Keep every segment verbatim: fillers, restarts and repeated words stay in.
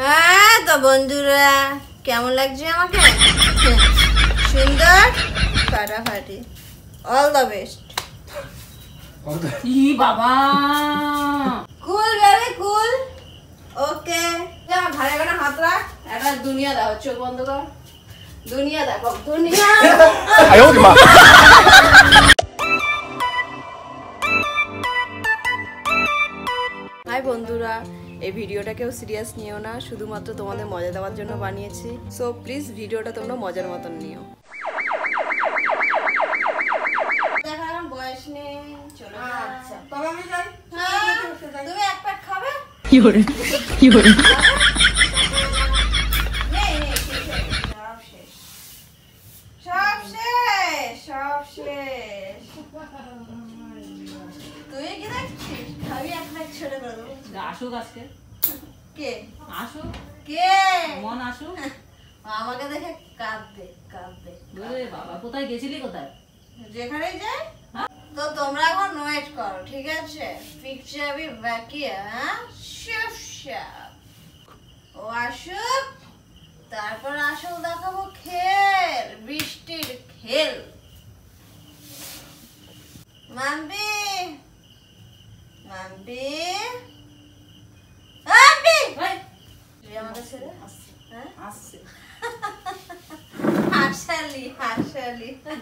হ্যাঁ তো বন্ধুরা কেমন লাগছে আমাকে সুন্দর ফাটাফাটি অল দ্য বেস্ট ই বাবা কুল বেবি কুল ওকে যা ঘাড়ে ঘাড়ে হাত রাখ এটা দুনিয়া দাও চোখ বন্ধ কর দুনিয়া দেখো দুনিয়া আয়ো মা হাই বন্ধুরা এই ভিডিওটাকেও সিরিয়াস নিও না শুধুমাত্র তোমাদের মজা দেওয়ার জন্য বানিয়েছি সো প্লিজ ভিডিওটা তোমরা মজার মত নিও দেখালাম বয়স নেই চলো আচ্ছা তবে আমি যাই তুমি এক প্যাক খাবে কি করে কি করে নেই নেই সব শেষ সব শেষ সব শেষ তুই কি দেখছিস খাবি এক প্যাক ছেড়ে দাও আসুক আজকে কে আসুক কে মন আসুক আমাকে দেখে কাঁদবে কাঁদবে ওরে বাবা কোথায় গেছিলি কোথায় যেখানে যাই তো তোমরা এখন নোয়েট করো ঠিক আছে পিকচার ভি বাকি হ্যাঁ শিফট শিফট ও আসুক তারপর আসল দেখাবো খেল বৃষ্টির খেল মাম্পি মাম্পি যা তুই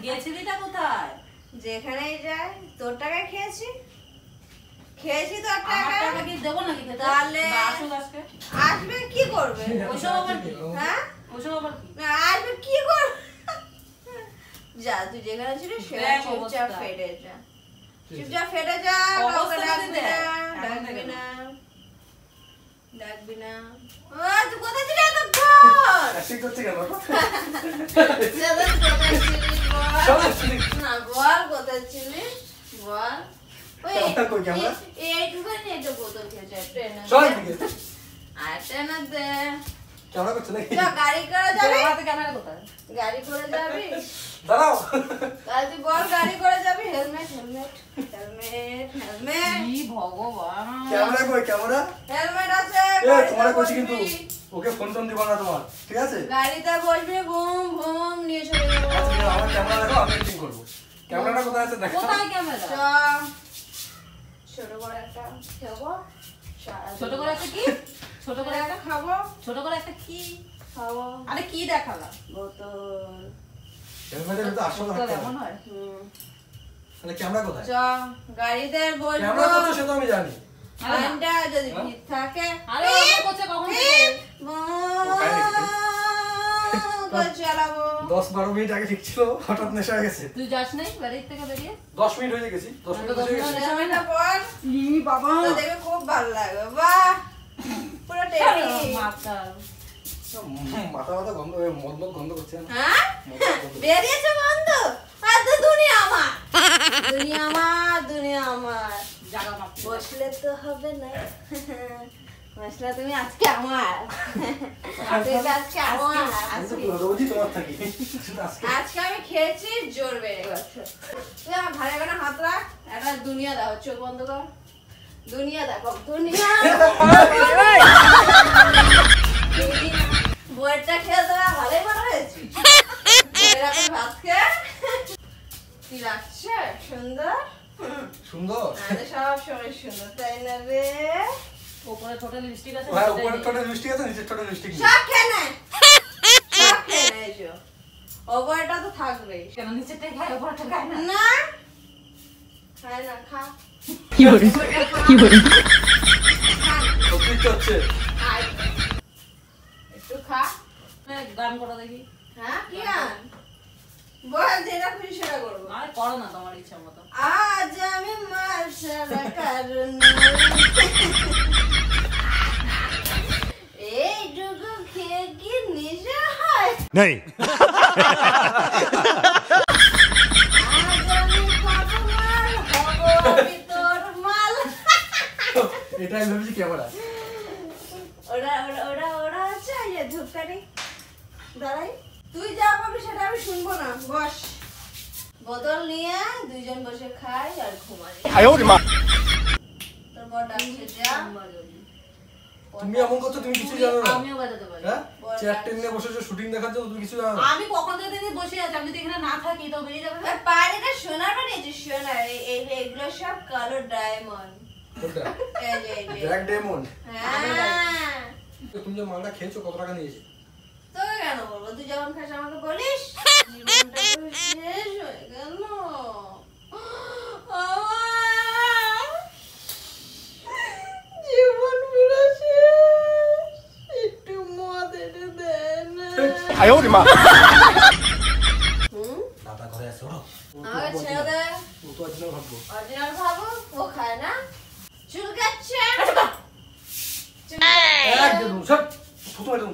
যেখানে ছিলি চুপচাপ ফেটে যা চুপচাপ ফেটে যা ডাকবি না ডাকবি না তুই কোথায় ছিলি হেলমেট আছে ওকে ফোন ফোন দিব না তোমার ঠিক আছে গাড়িতে বসবে ঘুম ঘুম নিয়ে চলে যাব আচ্ছা আমার ক্যামেরা রাখো আমি এডিটিং করব ক্যামেরাটা কোথায় আছে দেখো কোথায় ক্যামেরা ছোট করে একটা খাবো ছোট করে একটা কি ছোট করে একটা খাবো ছোট করে একটা কি খাবো আরে কি দেখালা বোতল ক্যামেরাটা তো আসল রাখতে কেমন হয় হুম তাহলে ক্যামেরা কোথায় যা গাড়িতে বসবো ক্যামেরা তো সেটা আমি জানি আন্ডা যদি ঠিক থাকে আরে ওকে কোচে কখন দশ বারো মিনিট আগে ঠিক ছিল হঠাৎ নেশা হয়ে গেছে তুই যাস নাই বাড়ি থেকে বেরিয়ে দশ মিনিট হয়ে গেছে দশ মিনিট হয়ে গেছে সময় না পর ই বাবা দেখে খুব ভালো লাগে বাহ পুরো টেপি মাথা মাথা মাথা গন্ধ মদ মদ গন্ধ করছে না হ্যাঁ বেরিয়েছে গন্ধ আর তো দুনিয়া আমার দুনিয়া আমার দুনিয়া আমার জায়গা মাপ বসলে তো হবে না মশলা তুমি আজকে আমার আজকে আজকে আমার আজকে রোজই তোমার থাকি আজকে আমি খেয়েছি জোর বেড়ে গেছে তুই আমার ঘাড়ে ঘাড়ে হাত রাখ এটা দুনিয়া দাও চোখ বন্ধ কর দুনিয়া দেখো দুনিয়া বইটা খেয়ে দেওয়া ভালোই মনে হয়েছে এরকম ভাত খেয়ে কি লাগছে সুন্দর সুন্দর আরে সব সবাই সুন্দর তাই না রে উপরে ছোট লিপস্টিক আছে ভাই উপরে ছোট লিপস্টিক আছে নিচে ছোট লিপস্টিক সব কেন সব কেন এসো ওভারটা তো থাকবে কেন নিচেতে গায় ওভারটা গায় না না খায় না খা কি বলি কি বলি কত হচ্ছে একটু খা গান করে দেখি হ্যাঁ কি গান বল যেটা খুশি সেটা করব আর করো না তোমার ইচ্ছা মত আজ আমি মার্শাল করব नहीं এটা লবজি ক্যামেরা ওড়া ওড়া ওড়া আচ্ছা এই ধুপকানি দাঁড়াই তুই যা বলবি সেটা আমি শুনবো না বস বদল নিয়ে দুইজন বসে খাই আর ঘুমাই আয় ওরে মা তোর বড় ডাকছে যা তুমি এমন করছো তুমি কিছু জানো না। আমিও বাজাতে পারি। হ্যাঁ চ্যাট টিমে বসেছো শুটিং দেখাচ্ছো তুমি কিছু জানো না। আমি কখন থেকে বসে আছি আমি যদি এখানে না থাকি তো বেরিয়ে যাবে। আর পারে না সোনার মানে যে সোনার এই এগুলো সব কালো ডায়মন্ড। কোনটা? এই যে এই যে ব্ল্যাক ডায়মন্ড। হ্যাঁ তুমি যে মালটা খেয়েছো কত টাকা নিয়েছে? তো কেন বলবো তুই যখন খাস আমাকে বলিস। জীবনটা তো শেষ হয়ে গেল। I hold him up. Hmm? Tata kore aso. Aaj chheda. Tu to original bhabo. Original bhabo? Wo khaye na? Chulka chha. Hey. Ek de dum sab. Photo le dum.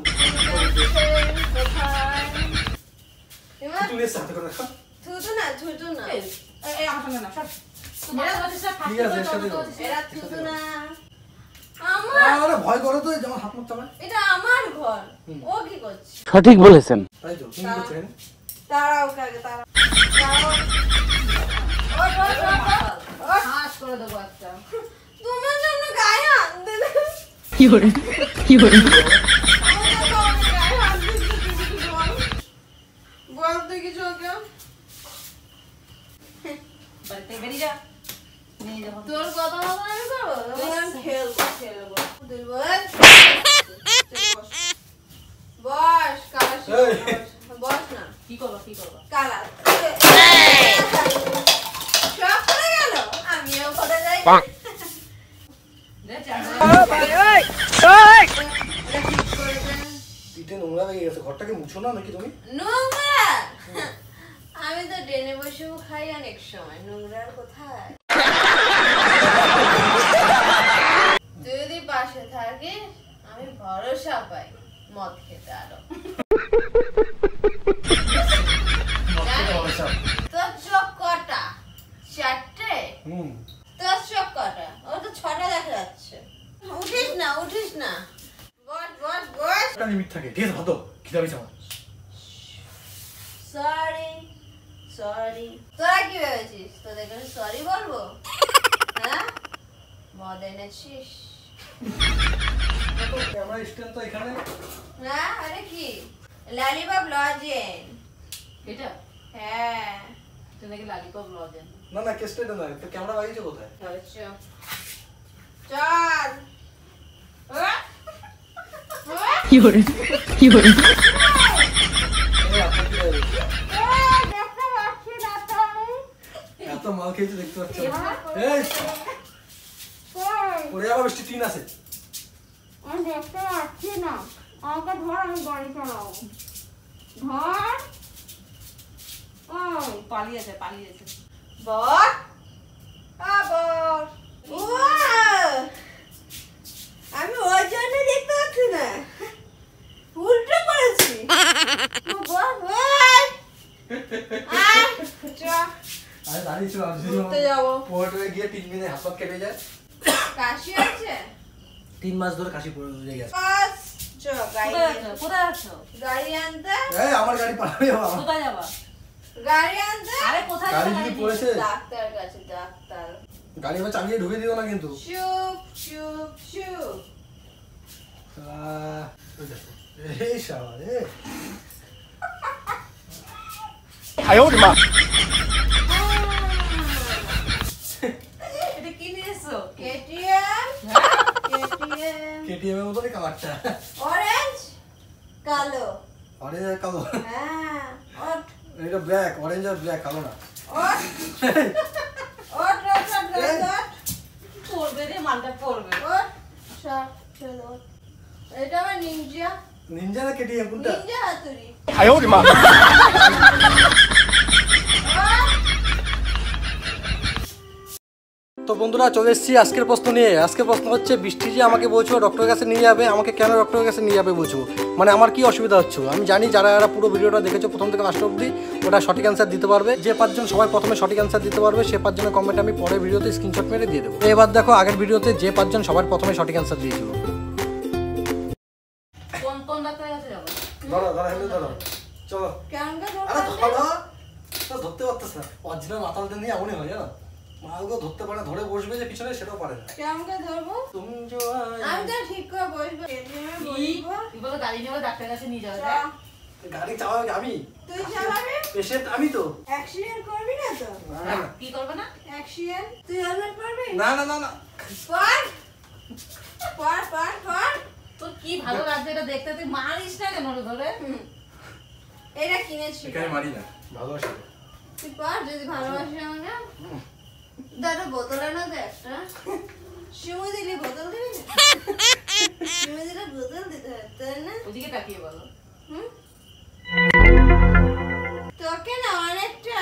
Tu ne sath kar rakha. Tu to na, tu to na. Hey, aam sange na. Sab. Mera to sab photo to. Mera tu to na. আমার ভয় করে তো যেমন হাত মুছতে হয় এটা আমার ঘর ও কি করছে সঠিক বলেছেন তাই তো তুমি বলেন তারাও কাকে তারা তারাও ও ও ও হাস করে দাও আচ্ছা তোমার জন্য গায়ে হাত দিলে কি করে কি করে বলতে কি যোগ্য বলতে বেরি যা তোর কথা বলবো আমি করবো খেলবো খেলবো বস কালা বস না কি করবো কি করবো কালা সব করে গেল আমিও করে যাই পিঠে নোংরা লেগে গেছে ঘরটাকে মুছো না নাকি তুমি নোংরা আমি তো ড্রেনে বসেও খাই অনেক সময় নোংরার কোথায় যদি পাশে থাকে আমি ভরসা পাই মদ খেতে আরো তোর চোখ কটা চারটে তোর চোখ কটা ও তো ছটা দেখা যাচ্ছে উঠিস না উঠিস না বস বস বস থাকে ঠিক আছে ভাত খিদাবি চাও সরি সরি তোরা কি ভেবেছিস তোদের কাছে সরি বলবো হ্যাঁ মদ এনেছিস তো ক্যামেরা স্ট্যান্ড তো এখানে না আরে কি লালিপপ লজেন এটা হ্যাঁ তুমি কি লালিপপ লজেন না না কেস্টে না তো ক্যামেরা লাগিয়েছো কোথায় আচ্ছা চল কি হরে কি হরে এত মাল খেয়েছো দেখতে পাচ্ছ এই ওরে আবার বৃষ্টি তিন আছে আমি দেখতে পাচ্ছি না আমাকে ধর আমি গাড়ি চালাবো ধর ও পালিয়েছে পালিয়েছে বর আবার ও আমি ওই জন্য দেখতে পাচ্ছি না উল্টো করেছি ও বর বর আয় চা আরে দাঁড়িয়ে চল আমি ঘুরতে যাবো পোর্টে গিয়ে তিন মিনিট হাত কেটে যায় কাশি আছে তিন মাস ধরে কাশি পড়ে গেছে বাস চল গাড়ি কোথায় আছো গাড়ি আনতে এই আমার গাড়ি পাবে বাবা কোথায় যাবা গাড়ি আনতে আরে কোথায় গাড়ি কি পড়েছে ডাক্তার কাছে ডাক্তার গাড়ি মধ্যে চালিয়ে ঢুকে দিও না কিন্তু চুপ চুপ চুপ আহ এই শালারে আয় ওরে মা কেটিএম এর মতই কালারটা অরেঞ্জ কালো অরেঞ্জ আর কালো হ্যাঁ ওট এটা ব্ল্যাক অরেঞ্জ আর ব্ল্যাক কালো না ওট ওট ওট ওট পড়বে রে মালটা পড়বে ওট শট চলো এটা আমার নিনজা নিনজা না কেটিএম কোনটা নিনজা হাতুড়ি আয় ওরে মা তো বন্ধুরা চলে এসেছি আজকের প্রশ্ন নিয়ে আজকের প্রশ্ন হচ্ছে বৃষ্টি যে আমাকে বলছো ডক্টরের কাছে নিয়ে যাবে আমাকে কেন ডক্টরের কাছে নিয়ে যাবে বলছো মানে আমার কি অসুবিধা হচ্ছে আমি জানি যারা যারা পুরো ভিডিওটা দেখেছো প্রথম থেকে লাস্ট অবধি ওটা সঠিক অ্যান্সার দিতে পারবে যে পাঁচজন সবাই প্রথমে সঠিক অ্যান্সার দিতে পারবে সে পাঁচজনের কমেন্ট আমি পরের ভিডিওতে স্ক্রিনশট মেরে দিয়ে দেবো এবার দেখো আগের ভিডিওতে যে পাঁচজন সবার প্রথমে সঠিক অ্যান্সার দিয়েছিল চলো ধরতে পারতেছে অরিজিনাল মাতালদের নিয়ে এমনই হয় জানো মালগো ধরতে পারে ধরে বসবে যে পিছনে সেটাও পারে না। কেমনে ধরবো? তুমি যো আমি তো ঠিক করে বসবো। এমনি বসবো। তুই বল গাড়ি নিয়ে ডাক্তারের কাছে নিয়ে যাবে। গাড়ি চালাবি আমি? তুই চালাবি? পেশেন্ট আমি তো। অ্যাক্সিডেন্ট করবি না তো? না। কি করব না? অ্যাক্সিডেন্ট তুই হেলমেট পরবি? না না না না। পর পর পর পর তোর কি ভালো লাগছে এটা দেখতে। তুই মারিস না কেন ধরে? এটা কিনেছি। এখানে মারি না। ভালোবাসি। তুই পর যদি ভালোবাসি আমাকে। দাদা বোতল আনো তো একটা। শিমু দিলে বোতল দিবি না? শিমু দিলে বোতল দিতে হয় তাই না? ওদিকে তাকিয়ে বলো। হুম? তোকে না অনেকটা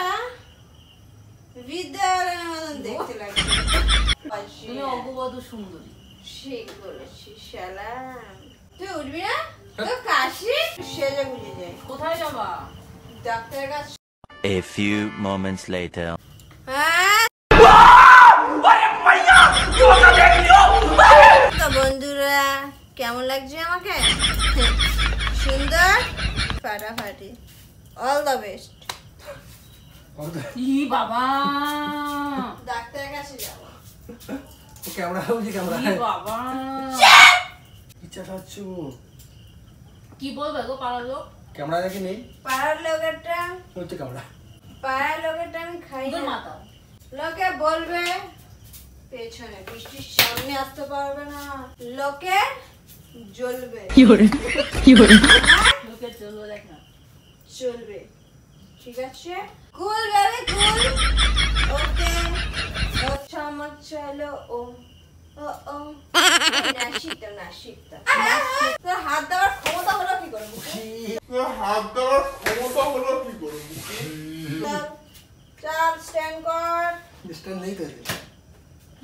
বিদ্যালয়ের মতন দেখতে লাগে। তুমি অববধু সুন্দরী। ঠিক বলেছি শালা। তুই উঠবি না? তোর কাশি সেজে বুঝে যায়। কোথায় যাবা? ডাক্তারের কাছে। A few moments later. বন্ধুরা কেমন লাগছে আমাকে? সুন্দর ফাটাফাটি। All the best. ই বাবা ডাক্তারের কাছে যাব। ক্যামেরা ওই ক্যামেরা। ই বাবা ইচ্ছা হচ্ছে কি বলবে গো পাড়ার লোক? ক্যামেরা নাকি নেই পাড়ার লোকটা। হচ্ছে ক্যামেরা পাড়ার লোকটা আমি খাই না। মাথা লোকে বলবে পেছনে বৃষ্টির সামনে আসতে পারবে না। লোকে জ্বলবে। কি করে কি করে লোকে জ্বলবে। দেখ না জ্বলবে। ঠিক আছে কুল বেবি কুল। ওকে ও চমক চলো ও ও ও নাশিত নাশিত তো হাত দেওয়ার ক্ষমতা হলো কি করে? তো হাত দেওয়ার ক্ষমতা হলো কি করে? চল স্ট্যান্ড কর। স্ট্যান্ড নেই করে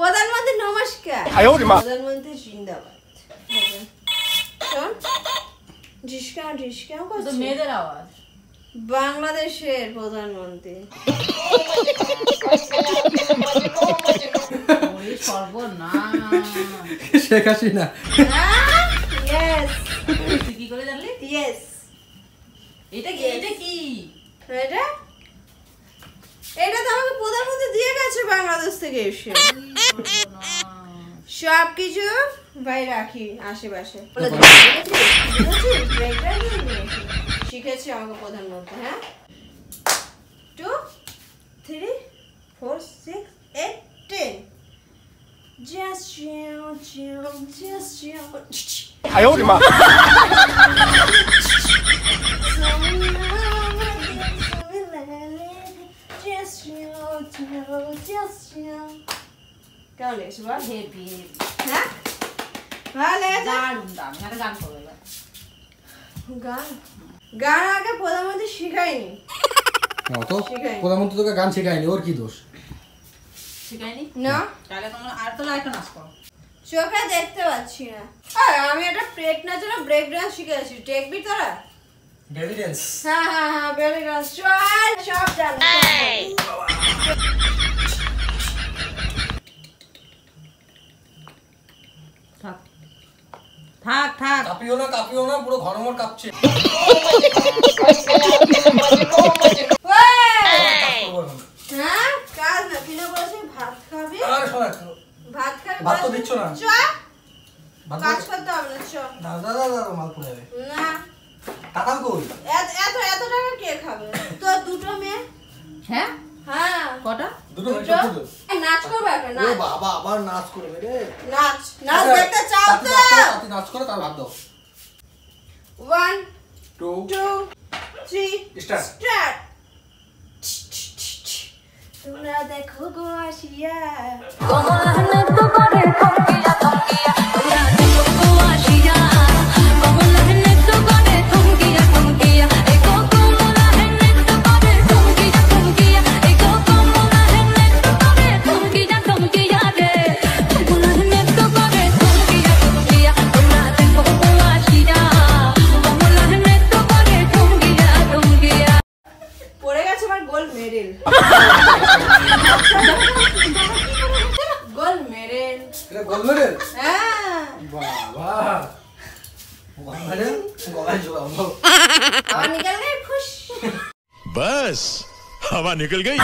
প্রধানমন্ত্রী নমস্কার। প্রধানমন্ত্রী জিন্দাবাদ। বাংলাদেশের প্রধানমন্ত্রী। শেখ হাসিনা। কি করে জানলি? এটা কি? এটা কি? এটা এটা তো আমাকে প্রধানমন্ত্রী দিয়ে গেছে বাংলাদেশ থেকে এসে। সবকিছু ভাই রাখি আশেপাশে শিখেছি আমাকে প্রধানমন্ত্রী। হ্যাঁ two three four six eight ten. Just জিও জিও জাস্ট জিও। আয় ওরে মা। চোখে দেখতে পাচ্ছি না। আমি একটা ব্রেক নাচ না ব্রেক ডান্স শিখেছি। দেখবি তোরা belly dance. Ha ha ha belly dance. Try chop down. Hey. Thak. Thak thak. Kapio na kapio na puro ghon mor kapche. Hey. Ha? Kaaj na kilo bolche bhat khabe. Ar shona. Bhat khabe. Bhat to diccho na. Cho. Kaaj korte hobe na cho. Da da da romal pore jabe. Na. টাকা কই? এত এত এত টাকা কে খাবে? তো দুটো মে। হ্যাঁ? হ্যাঁ। কটা? দুটো দুটো। নাচ করবে না? ও বাবা আবার নাচ করবে রে। নাচ নাচ দেখতে চাও তো? তুমি নাচ করো তাহলে ভাত দাও। one two three start. Start. তোমরা দেখো গো আশিয়া আমার হাত তো করে থমকিয়া থমকিয়া। তোমরা দেখো গো আশিয়া निकल गए खुश। बस हवा निकल गई।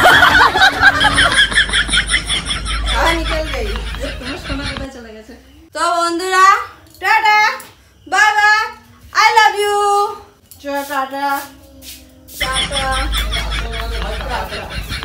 हवा निकल गई। तो बंधुरा tata bye bye I love you tata Tata.